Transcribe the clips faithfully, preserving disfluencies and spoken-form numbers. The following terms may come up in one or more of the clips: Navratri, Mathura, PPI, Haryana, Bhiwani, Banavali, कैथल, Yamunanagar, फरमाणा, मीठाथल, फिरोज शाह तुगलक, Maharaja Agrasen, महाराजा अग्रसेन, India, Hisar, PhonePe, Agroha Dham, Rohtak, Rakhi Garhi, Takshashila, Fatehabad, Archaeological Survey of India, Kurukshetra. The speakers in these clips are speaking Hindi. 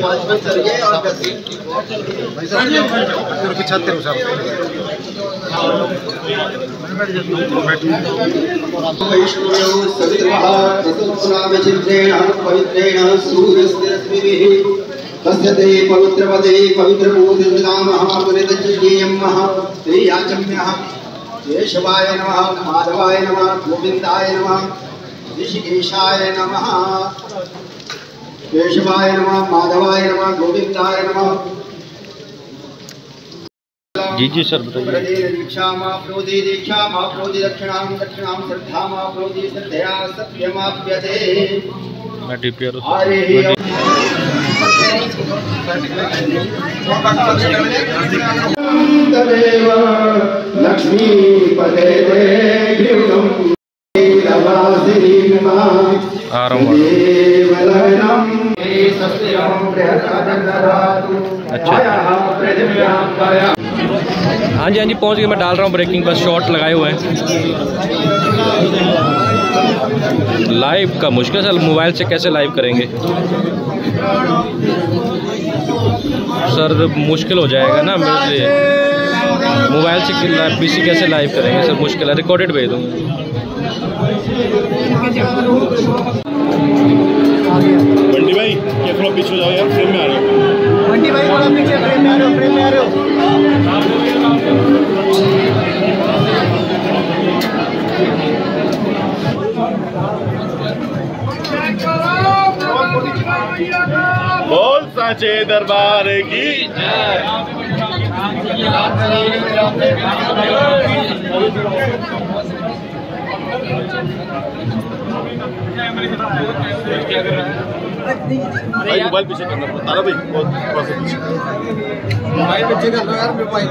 पवित्रपदे केशवाय नमः माधवाय नमः गोविंदाय नमः ऋषिकेशाय नमः केशवाय नमः माधवाय नमः गोविंदाय नमः जी जी सर बताइए। दीक्षा मां प्रोदी दीक्षा मां प्रोदी दक्षिणां दक्षिणां श्रद्धा मां प्रोदी श्रद्धया सत्यम आप्यते मैं डीपीआर हरे देवा लक्ष्मी पदे दे गृहम दवासिनी देवलनम सत्यम बृहदादरातु। अच्छा हाँ जी हाँ जी पहुँच गए। मैं डाल रहा हूँ ब्रेकिंग, बस शॉट लगाए हुए हैं। लाइव का मुश्किल है, मोबाइल से कैसे लाइव करेंगे सर? मुश्किल हो जाएगा ना मेरे लिए, मोबाइल से पीसी कैसे लाइव करेंगे सर? मुश्किल है, रिकॉर्डेड भेज दूँगा। बंटी भाई क्या थोड़ा पीछे जाओ यार, फ्रेम में आ रहे हो। बंटी भाई थोड़ा पीछे फ्रेम में आ रहे हो, फ्रेम में आ रहे हो। बोल साचे दरबार की भाई मोबाइल पीछे करना पड़ता है भाई, बहुत मोबाइल पीछे कर रहा है मोबाइल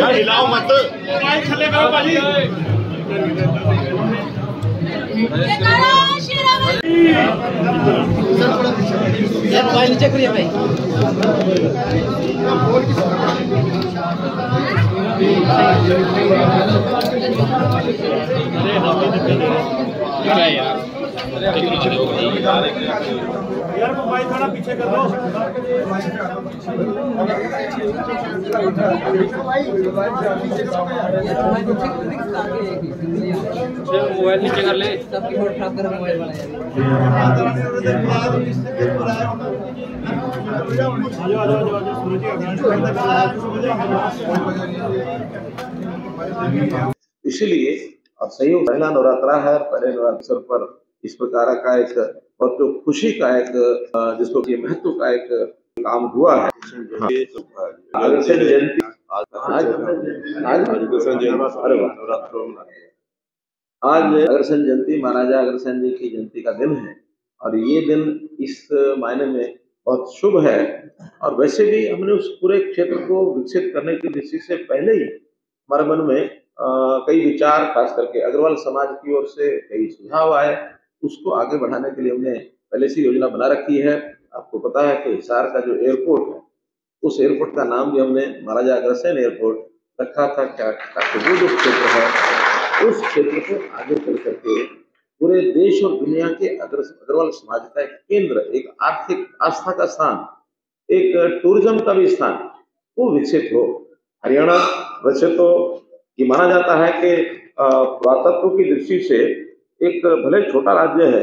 यार, हिलाओ मत मोबाइल थल्ले करो भाई। नीचे करिए भाई। यार मोबाइल थोड़ा पीछे कर दो, मोबाइल नीचे कर ले। इसीलिए और संयोग पहला नवरात्रा है, पहले नवरात्र पर इस प्रकार का एक बहुत तो खुशी का एक जिसको कि महत्व का एक काम हुआ है। अग्रसेन जयंती आज आज अग्रसेन जयंती महाराजा अग्रसेन जी की जयंती का दिन है और ये दिन इस मायने में बहुत शुभ है। और वैसे भी हमने उस पूरे क्षेत्र को विकसित करने की दृष्टि से पहले ही हमारे मन में आ, कई विचार, खास करके अग्रवाल समाज की ओर से कई सुझाव आए। उसको आगे बढ़ाने के लिए हमने पहले से योजना बना रखी है। आपको पता है कि हिसार का जो एयरपोर्ट है, उस एयरपोर्ट का नाम भी हमने महाराजा अग्रसेन एयरपोर्ट रखा था। क्या वो जो क्षेत्र है, उस क्षेत्र को आगे चल करके पूरे देश और दुनिया के अग्रवाल समाज का एक केंद्र, एक आर्थिक आस्था का स्थान, एक टूरिज्म का भी स्थान, वो विकसित हो। हरियाणा वैसे तो ये माना जाता है कि पुरातत्व की दृष्टि से एक भले छोटा राज्य है,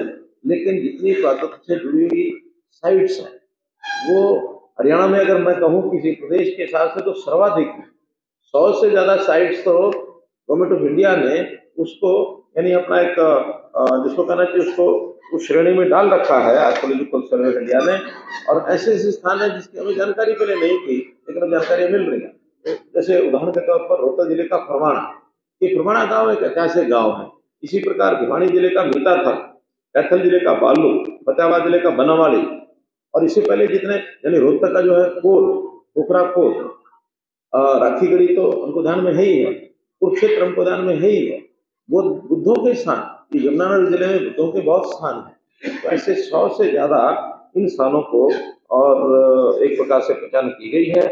लेकिन जितनी पुरातत्व से जुड़ी हुई साइट्स हैं वो हरियाणा में, अगर मैं कहूँ किसी प्रदेश के हिसाब से, तो सर्वाधिक है। सौ से ज्यादा साइट्स तो गवर्नमेंट ऑफ इंडिया ने उसको, यानी अपना एक जिसको कहना चाहिए, उसको उस श्रेणी में डाल रखा है आर्कियोलॉजिकल सर्वे ऑफ इंडिया ने। और ऐसे ऐसे स्थान है जिसकी हमें जानकारी पहले नहीं थी, लेकिन हमें जानकारी मिल रही है। जैसे उदाहरण के तौर पर रोहतक जिले का फरमाणा, ये फरमाणा गाँव एक ऐतिहासिक गाँव है। इसी प्रकार भिवानी जिले का मीठाथल, कैथल जिले का बालू, फतेहाबाद जिले का बनावाली, और इससे पहले जितने, यानी रोहतक का जो है कोल, पोखरा कोल, राखी गढ़ी तो उनको ध्यान में है ही है, कुरुक्षेत्र हमको ध्यान में है ही है, वो बुद्धों के स्थान। यमुनानगर जिले में बुद्धों के बहुत स्थान हैं। तो ऐसे सौ से ज्यादा इन स्थानों को और एक प्रकार से पहचान की गई है।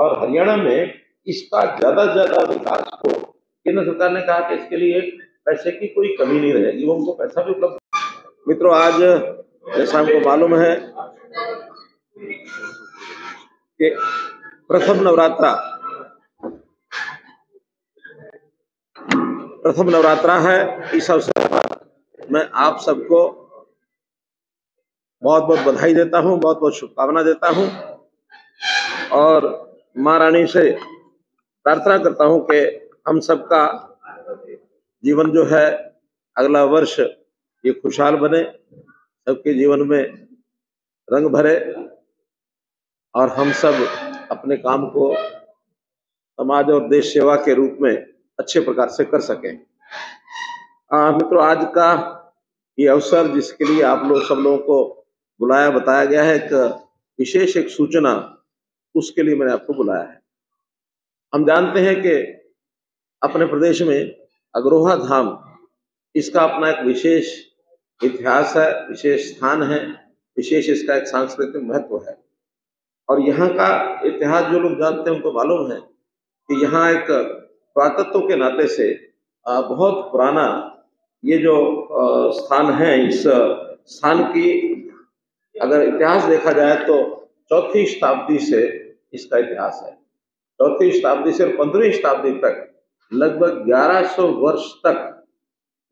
और हरियाणा में इसका ज्यादा से ज्यादा विकास हो केंद्र सरकार ने कहा कि इसके लिए पैसे की कोई कमी नहीं रहेगी, वो उनको पैसा भी उपलब्ध। मित्रों, आज जैसा हमको मालूम है कि प्रथम नवरात्रा प्रथम नवरात्रा है। इस अवसर पर मैं आप सबको बहुत बहुत बधाई देता हूँ, बहुत बहुत शुभकामना देता हूँ और माँ रानी से प्रार्थना करता हूँ कि हम सबका जीवन जो है अगला वर्ष ये खुशहाल बने, सबके जीवन में रंग भरे और हम सब अपने काम को समाज और देश सेवा के रूप में अच्छे प्रकार से कर सकें। मित्रों, आज का ये अवसर जिसके लिए आप लोग सब लोगों को बुलाया बताया गया है, एक विशेष एक सूचना उसके लिए मैंने आपको बुलाया है। हम जानते हैं कि अपने प्रदेश में अग्रोहा धाम इसका अपना एक विशेष इतिहास है, विशेष स्थान है, विशेष इसका एक सांस्कृतिक महत्व है। और यहाँ का इतिहास जो लोग जानते हैं उनको मालूम है कि यहाँ एक पुरातत्व के नाते से बहुत पुराना ये जो स्थान है, इस स्थान की अगर इतिहास देखा जाए तो चौथी शताब्दी से इसका इतिहास है। चौथी शताब्दी से पंद्रहवीं शताब्दी तक लगभग ग्यारह सौ वर्ष तक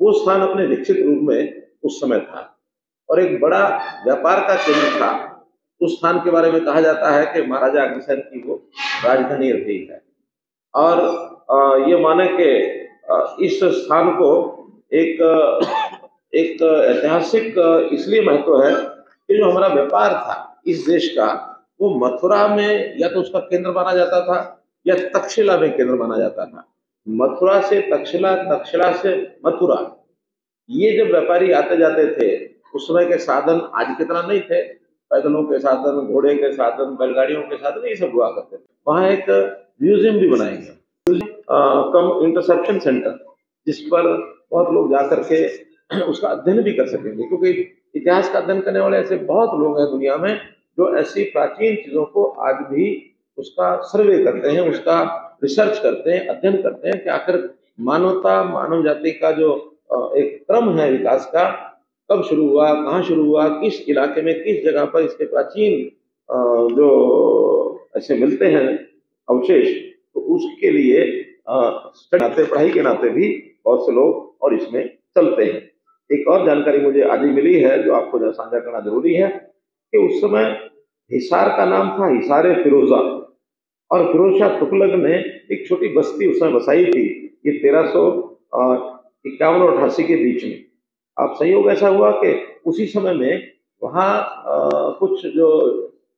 वो स्थान अपने विकसित रूप में उस समय था और एक बड़ा व्यापार का केंद्र था। उस स्थान के बारे में कहा जाता है कि महाराजा अग्रसेन की वो राजधानी रही है और ये माने के इस स्थान को एक एक ऐतिहासिक इसलिए महत्व है कि जो हमारा व्यापार था इस देश का वो मथुरा में या तो उसका केंद्र माना जाता था या तक्षशिला में केंद्र माना जाता था। मथुरा से तक्षशिला, तक्षशिला से मथुरा, ये जब व्यापारी आते जाते थे उस समय के साधन आज की तरह नहीं थे, पैदलों के साधन, घोड़े के साधन, बैलगाड़ियों के साधन ये सब हुआ करते थे। वहाँ एक म्यूजियम भी बनाया गया, कम इंटरसेप्शन सेंटर, जिस पर बहुत लोग जा करके उसका अध्ययन भी कर सकेंगे, क्योंकि इतिहास का अध्ययन करने वाले ऐसे बहुत लोग हैं दुनिया में जो ऐसी प्राचीन चीज़ों को आज भी उसका सर्वे करते हैं, उसका रिसर्च करते हैं, अध्ययन करते हैं कि आखिर मानवता, मानव जाति का जो एक क्रम है विकास का कब शुरू हुआ, कहाँ शुरू हुआ, किस इलाके में, किस जगह पर इसके प्राचीन जो ऐसे मिलते हैं अवशेष, तो उसके लिए नाते पढ़ाई के नाते भी बहुत से लोग और इसमें चलते हैं। एक और जानकारी मुझे आज ही मिली है जो आपको जरा साझा करना जरूरी है कि उस समय हिसार का नाम था हिसार फिरोजा और फिरोज शाह तुगलक ने एक छोटी बस्ती उस समय बसाई थी, ये तेरह सौ इक्यावन और अठासी के बीच में। अब संयोग ऐसा हुआ कि उसी समय में वहाँ कुछ जो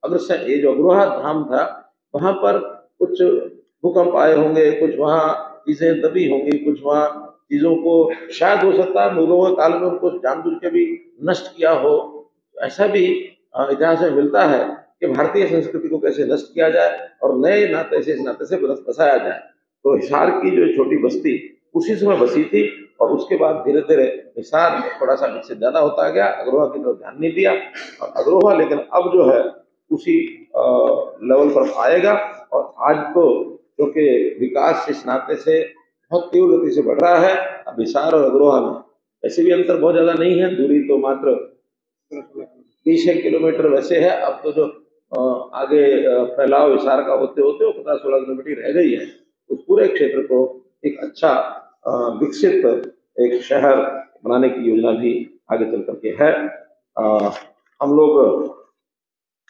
अग्रसेन ये जो अग्रोहा धाम था वहाँ पर कुछ भूकंप आए होंगे, कुछ वहाँ चीज़ें दबी होंगी, कुछ वहाँ चीज़ों को शायद हो सकता है मुगलों के काल में उनको जानबूझ के भी नष्ट किया हो। ऐसा भी इतिहास में मिलता है कि भारतीय संस्कृति को कैसे नष्ट किया जाए और नए नाते से इस नाते से बसाया जाए। तो हिसार की जो छोटी बस्ती उसी समय बसी थी और उसके बाद धीरे धीरे हिसार थोड़ा सा विकसित ज़्यादा होता गया, अग्रोहा की तरफ ध्यान नहीं दिया और अग्रोहा लेकिन अब जो है उसी लेवल पर आएगा। और आज तो क्योंकि विकास इस नाते से बहुत तीव्र गति से बढ़ रहा है, अब हिसार और अग्रोहा में वैसे भी अंतर बहुत ज़्यादा नहीं है, दूरी तो मात्र बीस एक किलोमीटर वैसे है। अब तो जो आगे फैलाव हिसार का होते होते वो पचास सोलह किलोमीटर रह गई है। उस पूरे क्षेत्र को एक अच्छा विकसित एक शहर बनाने की योजना भी आगे चल करके है। आ, हम लोग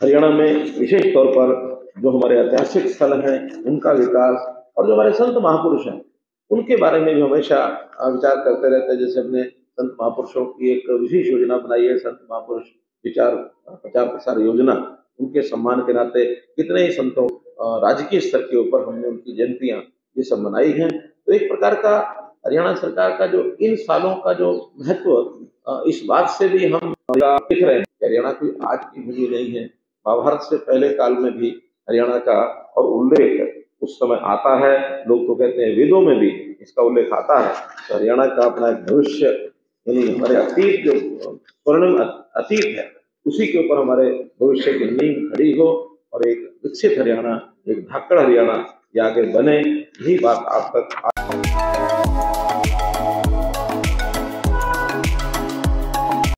हरियाणा में विशेष तौर पर जो हमारे ऐतिहासिक स्थल हैं उनका विकास और जो हमारे संत महापुरुष हैं उनके बारे में भी हमेशा विचार करते रहते हैं। जैसे हमने संत महापुरुषों की एक विशेष योजना बनाई है, संत महापुरुष विचार प्रचार प्रसार योजना, उनके सम्मान के नाते कितने ही संतों राजकीय स्तर के ऊपर हमने उनकी जयंतियाँ ये सब मनाई हैं। तो एक प्रकार का हरियाणा सरकार का जो इन सालों का जो महत्व इस बात से भी हम देख रहे हैं कि हरियाणा कोई आज की भूमि नहीं है, महाभारत से पहले काल में भी हरियाणा का और उल्लेख उस समय आता है, लोग तो कहते हैं वेदों में भी इसका उल्लेख आता है। तो हरियाणा का अपना भविष्य यानी हमारे अतीत जो स्वर्णिम अतीत है उसी के ऊपर हमारे भविष्य की नींव खड़ी हो और एक विकसित हरियाणा, एक धाकड़ हरियाणा ये आगे बने, यही बात आप तक आ...